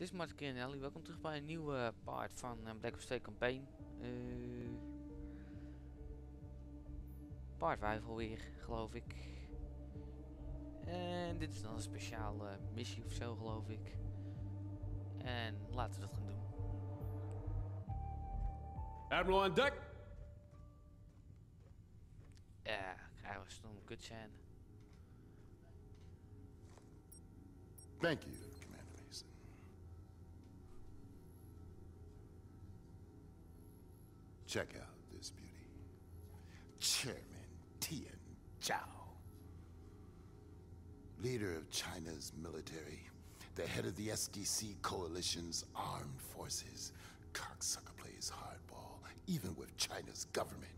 Dit is Martikillernl, welkom terug bij een nieuwe part van Black Ops 2 campaign. Part 5 alweer, geloof ik. En dit is dan een speciale missie of zo, geloof ik. En laten we dat gaan doen. Admiral on deck! Ja, krijgen we stom kutscène. Thank you, Commander Mason. Check out this beauty. Chairman Tian Zhao. Leader of China's military. The head of the SDC coalition's armed forces. Cocksucker plays hardball, even with China's government.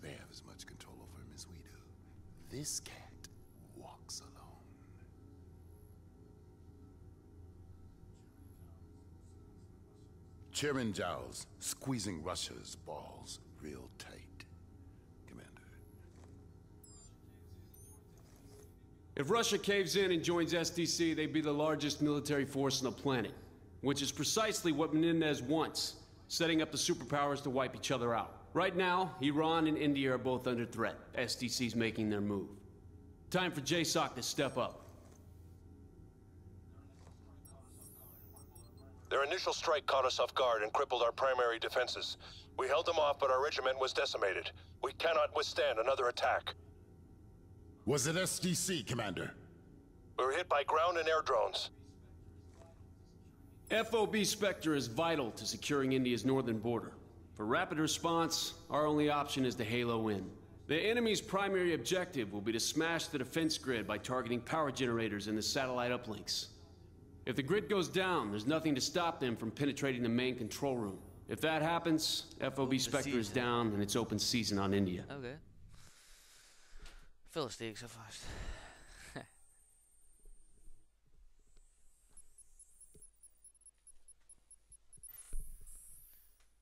They have as much control over him as we do. This cat walks alone. Chairman Zhao's squeezing Russia's balls real tight, Commander. If Russia caves in and joins SDC, they'd be the largest military force on the planet, which is precisely what Menendez wants, setting up the superpowers to wipe each other out. Right now, Iran and India are both under threat. SDC's making their move. Time for JSOC to step up. Their initial strike caught us off guard and crippled our primary defenses. We held them off, but our regiment was decimated. We cannot withstand another attack. Was it SDC, Commander? We were hit by ground and air drones. FOB Spectre is vital to securing India's northern border. For rapid response, our only option is to halo in. The enemy's primary objective will be to smash the defense grid by targeting power generators in the satellite uplinks. If the grid goes down, there's nothing to stop them from penetrating the main control room. If that happens, FOB Spectre is down and it's open season on India. Okay. Philistine so fast.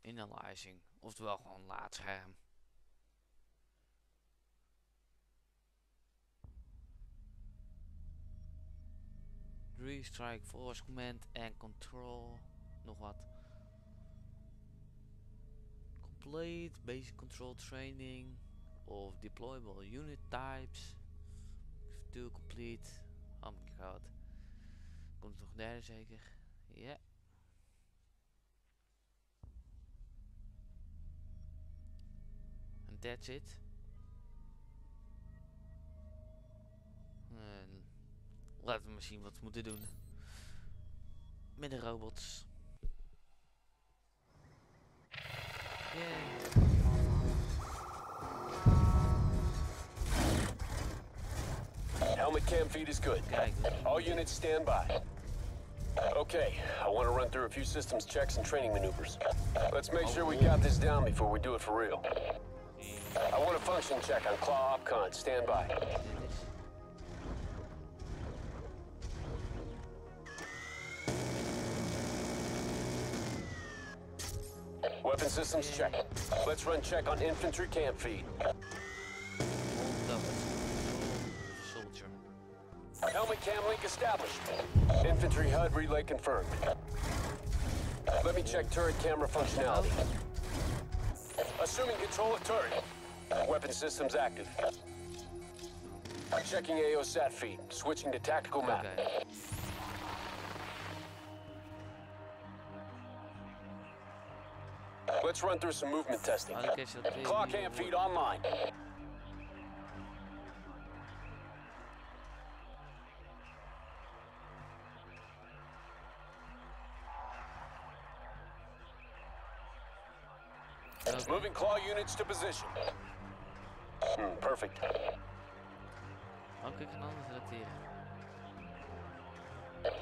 Analyzing, oftewel gewoon laadscherm. Strike force command and control, nog wat. Complete basic control training of deployable unit types. To complete. Oh my god. Komt nog derde zeker? Ja. Yeah. And that's it. Laten we maar zien wat we moeten doen met de robots. Yay. Helmet cam feed is good. All units stand by. Okay, I want to run through a few systems checks and training maneuvers. Let's make sure we got this down before we do it for real. I want a function check on Claw Opcon. Stand by. Weapon systems check. Let's run check on infantry camp feed. Soldier. Helmet cam link established. Infantry HUD relay confirmed. Let me check turret camera functionality. Assuming control of turret. Weapon systems active. Checking AOSAT feed. Switching to tactical map. Okay. Let's run through some movement testing. Claw cam feed online. Okay. Moving claw units to position. Perfect.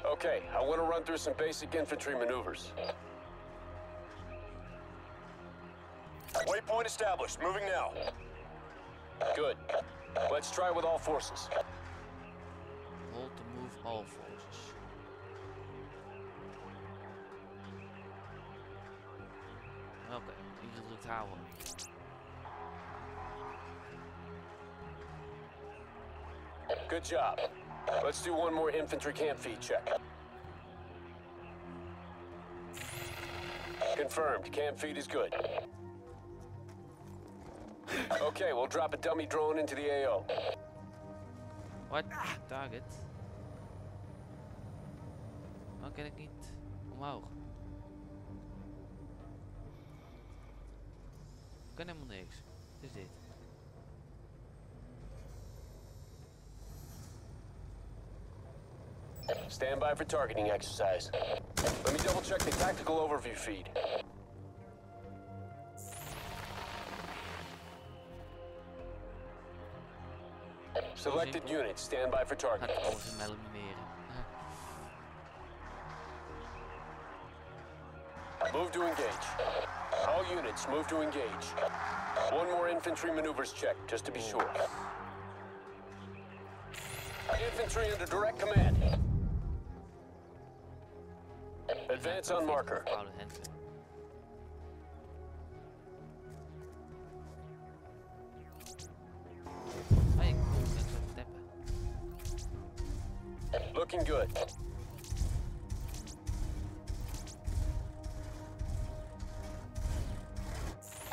Okay, I want to run through some basic infantry maneuvers. Waypoint established. Moving now. Good. Let's try with all forces. Hold to move all forces. Okay, you can look how. Good job. Let's do one more infantry camp feed check. Confirmed. Cam feed is good. Okay, we'll drop a dummy drone into the AO. What? Target? How can I get omhoog? Ik kan helemaal niks. Wat is dit? Stand by for targeting exercise. Let me double check the tactical overview feed. Selected unit, stand by for target. Move to engage. All units, move to engage. One more infantry maneuvers check, just to be sure. Infantry under direct command. Advance on marker. Looking good.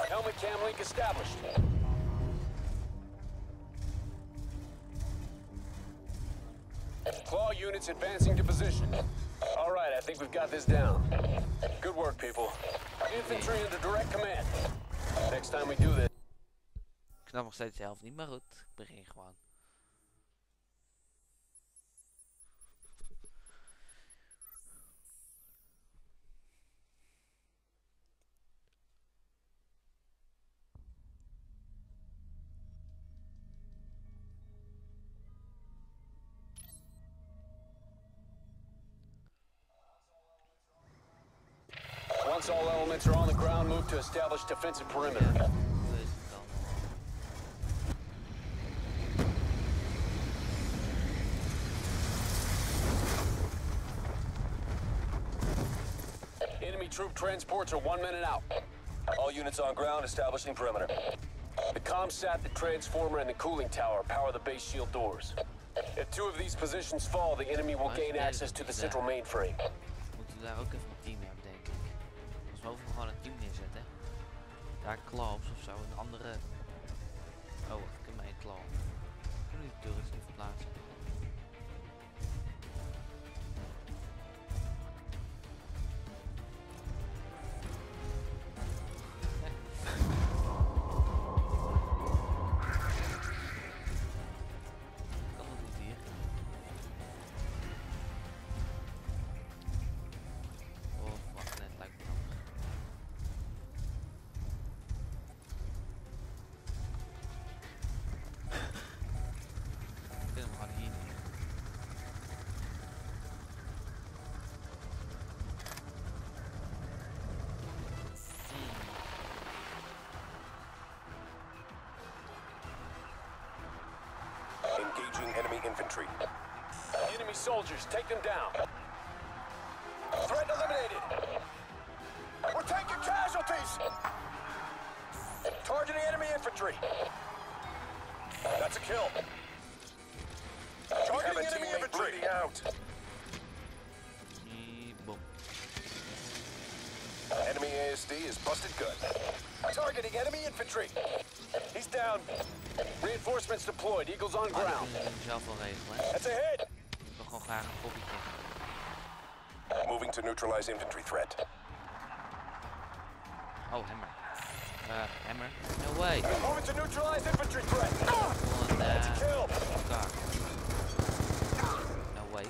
Helmet cam link established. Claw units advancing to position. All right, I think we've got this down. Good work, people. Infantry under direct command. Next time we do this. Ik snap nog steeds de helft niet, maar goed, ik begin gewoon. Once all elements are on the ground, move to establish defensive perimeter. Enemy troop transports are 1 minute out. All units on ground establishing perimeter. The comm sat, the transformer, and the cooling tower power the base shield doors. If two of these positions fall, the enemy will gain access to the central mainframe. Boven gewoon een team neerzetten. Daar claws of zo, een andere. Oh, ik heb mijn claw. Kunnen die turrets niet verplaatsen? Engaging enemy infantry. Enemy soldiers, take them down. Threat eliminated. We're taking casualties. Targeting enemy infantry. That's a kill. Targeting enemy infantry out. Enemy ASD is busted good. Targeting enemy infantry. He's down. Reinforcements deployed. Eagles on ground. That's a hit. Moving to neutralize infantry threat. Oh, hammer. Hammer. No way. Moving to neutralize infantry threat. That's a kill. God. No way.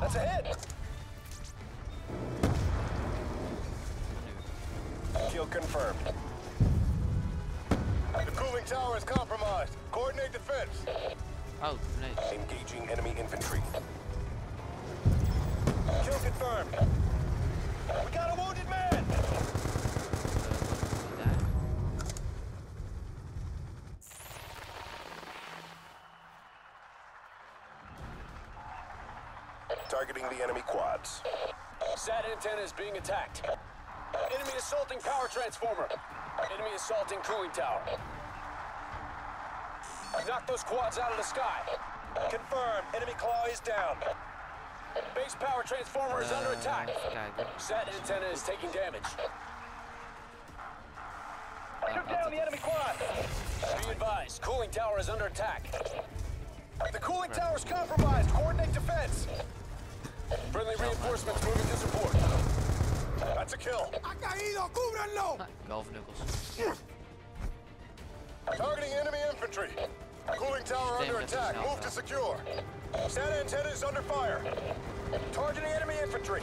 That's a hit. Confirmed. The cooling tower is compromised. Coordinate defense. Oh, nice. Engaging enemy infantry. Kill confirmed. We got a wounded man. Targeting the enemy quads. Sat antenna is being attacked. Enemy assaulting power transformer. Enemy assaulting cooling tower. Knock those quads out of the sky. Confirm. Enemy claw is down. Base power transformer is under attack. Sat antenna is taking damage. Took down the enemy quad. Be advised, cooling tower is under attack. The cooling tower is compromised. Coordinate defense. Friendly reinforcements moving to support. That's a kill. Ha caído, cúbranlo. Golf Nichols. Targeting enemy infantry. Cooling tower under attack. Move to secure. Sat antenna is under fire. Targeting enemy infantry.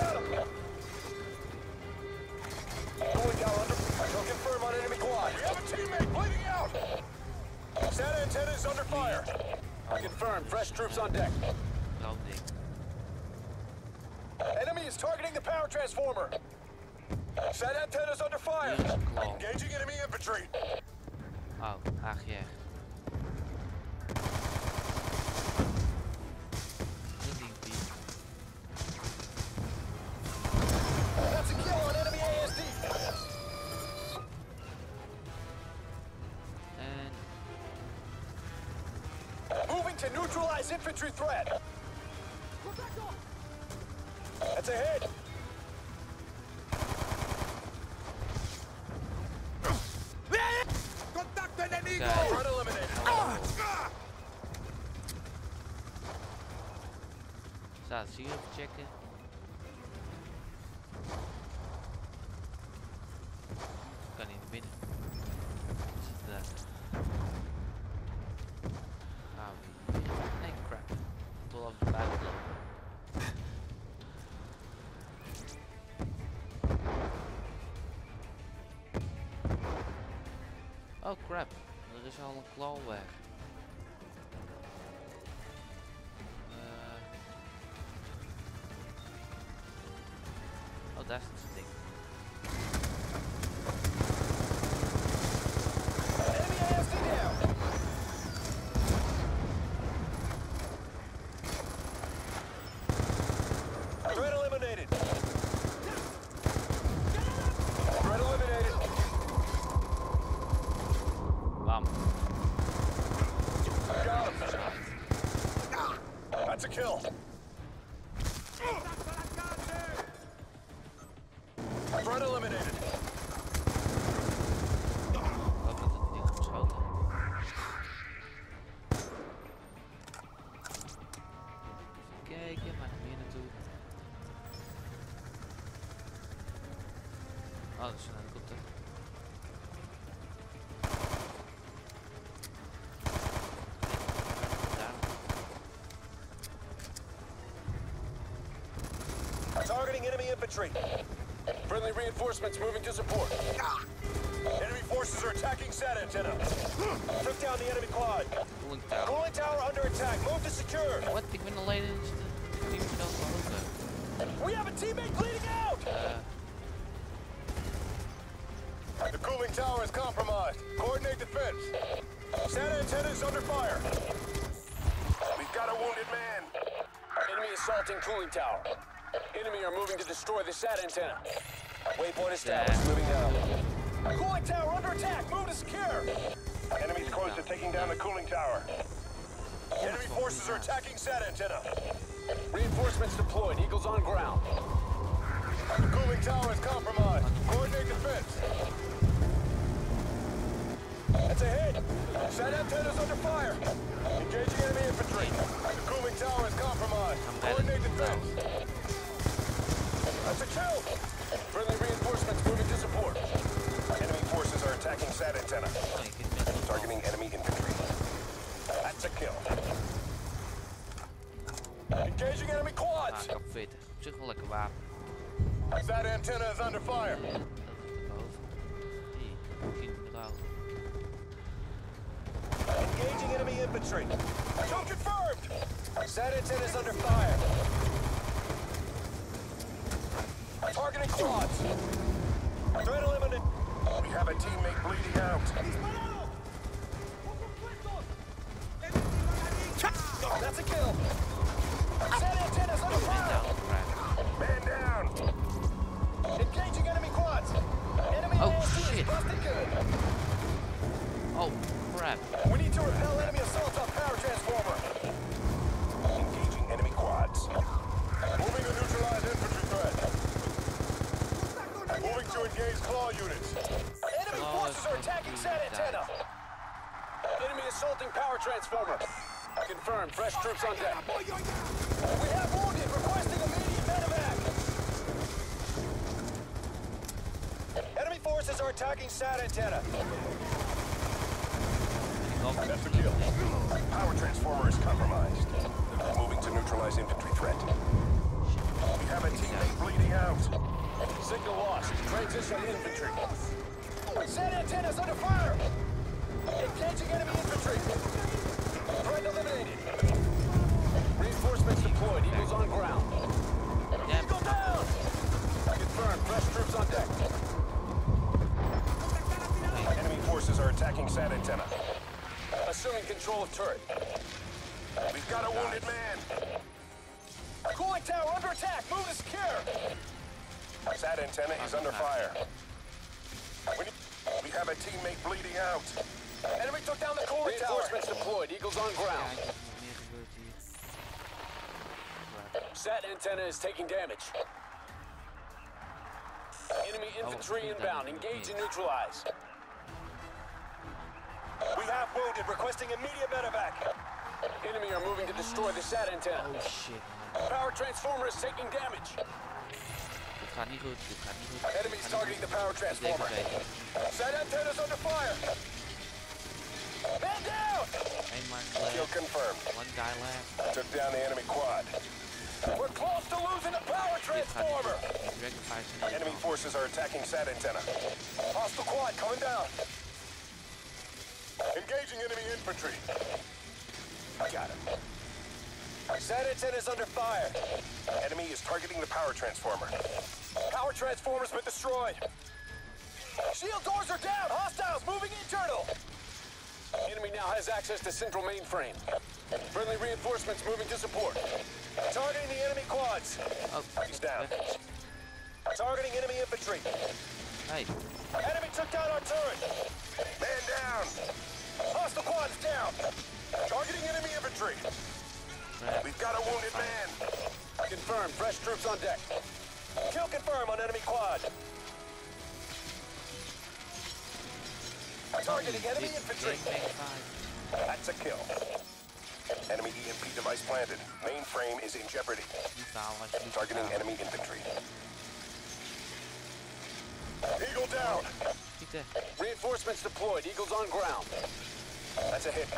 Got him. Cooling tower under fire. Go confirm on enemy quad. We have a teammate bleeding out. Sat antenna is under fire. Confirm. Fresh troops on deck. Enemy is targeting the power transformer. Sat antenna is under fire. Engaging enemy infantry. Oh, ach yeah. That's a kill on enemy ASD. And moving to neutralize infantry threat. That's a hit. Front eliminated. Staat ze hier even checken. Kan niet binnen. Wat is dat? Oh, nee, crap. Tot op de buiten. Oh, crap. Er is al een klauw weg. Oh, daar zit zo'n ding. Targeting enemy infantry. Friendly reinforcements moving to support. Enemy forces are attacking SAT antenna. Took down the enemy quad. Cooling tower under attack. Move to secure. What? Ik ben alleen in de team van Alonso. We have a teammate bleeding out. The cooling tower is compromised. Coordinate defense. SAT antenna is under fire. We've got a wounded man. Enemy assaulting cooling tower. Enemy are moving to destroy the SAT antenna. Waypoint established. Moving down. Cooling tower under attack. Move to secure. Enemies close to taking down the cooling tower. Enemy forces are attacking SAT antenna. Reinforcements deployed. Eagles on ground. The cooling tower is compromised. Coordinate defense. That's a hit. SAT antenna is under fire. Engaging enemy infantry. The cooling tower is compromised. Coordinate defense. That's a kill! Friendly reinforcements moving to support. Enemy forces are attacking SAT antenna. Targeting enemy infantry. That's a kill. Engaging enemy quads! SAT antenna is under fire. Engaging enemy infantry. Kill confirmed! SAT antenna is under fire. Targeting quads. Threat eliminated. We have a teammate bleeding out. That's a kill. SAT antenna's under fire. Man down. Engaging enemy quads. Enemy ASD is busted good. Oh, crap. We need to repel enemy assaults on power transformer. Engaging enemy quads. Assaulting power transformer. Confirmed. Fresh troops on deck. We have wounded. Requesting immediate medevac. Enemy forces are attacking SAT antenna. That's a kill. Power transformer is compromised. We're moving to neutralize infantry threat. We have a teammate bleeding out. Signal lost. Transition to infantry. SAT antenna's under fire. Engaging enemy infantry. Threat eliminated. Reinforcements deployed. Eagles on ground. Eagle down! Confirmed. Fresh troops on deck. Enemy forces are attacking SAT antenna. Assuming control of turret. We've got a wounded man. Cooling tower under attack. Move to secure. SAT antenna is under fire. We have a teammate bleeding out. Enemy took down the cooling tower. Reinforcements deployed. Eagles on ground. SAT antenna is taking damage. Enemy infantry inbound. Engage and neutralize. We have wounded, requesting immediate medevac. Enemy are moving to destroy the SAT antenna. Oh shit. Power transformer is taking damage. Enemies targeting the power transformer. SAT antenna's under fire. Man down! Kill confirmed. One guy left. Took down the enemy quad. We're close to losing the power transformer. Enemy forces are attacking SAT antenna. Hostile quad coming down. Engaging enemy infantry. I got him. SAT antenna is under fire. Enemy is targeting the power transformer. Power transformer's been destroyed. Shield doors are down. Hostiles moving internal. Enemy now has access to central mainframe. Friendly reinforcements moving to support. Targeting the enemy quads. Oh, he's down. Targeting enemy infantry. Hey. Enemy took down our turret. Man down. Hostile quad is down. Targeting enemy infantry. We've got a wounded man. Confirmed. Fresh troops on deck. Kill confirm on enemy quad. Targeting enemy infantry. That's a kill. Enemy EMP device planted. Mainframe is in jeopardy. Targeting enemy infantry. Eagle down. Reinforcements deployed. Eagle's on ground. That's a hit.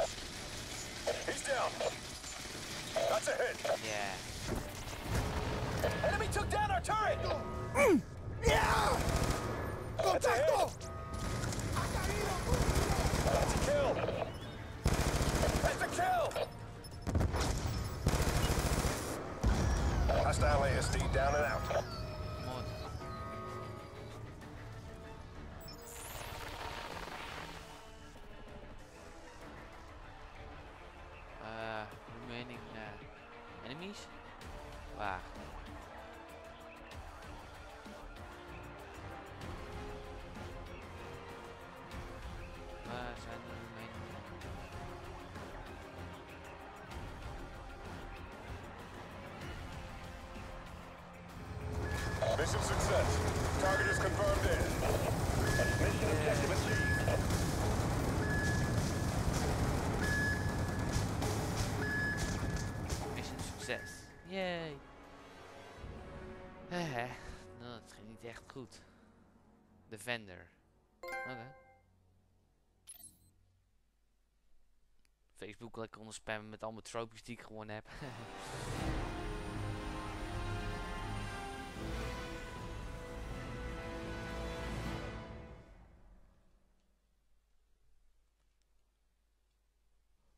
He's down. That's a hit. Yeah. Enemy took down our turret. Yeah. That's a hit. That's a kill. That's a kill. Hostile ASD down and out. Remaining enemies? Wow. Zijn de remaining? Mission success. Target is confirmed in. Mission objective achieved. Yay! Nou, dat ging niet echt goed. De vendor. Oké. Facebook lekker onderspammen met al mijn trophies die ik gewonnen heb.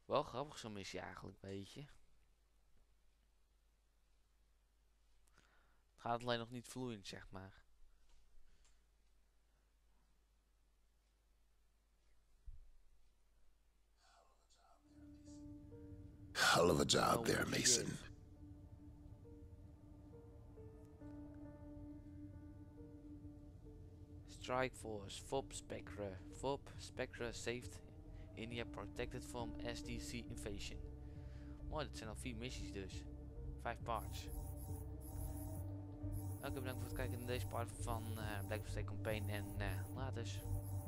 Wel grappig zo'n missie eigenlijk, weet je. Gaat alleen nog niet vloeiend, zeg maar. Hell of a job there, Mason. Strike Force, FOB Spectre. FOB Spectre saved India protected from SDC invasion. Mooi, dat zijn al 4 missies dus. 5 parts. Oké, bedankt voor het kijken naar deze part van Black Ops 2 campaign en later.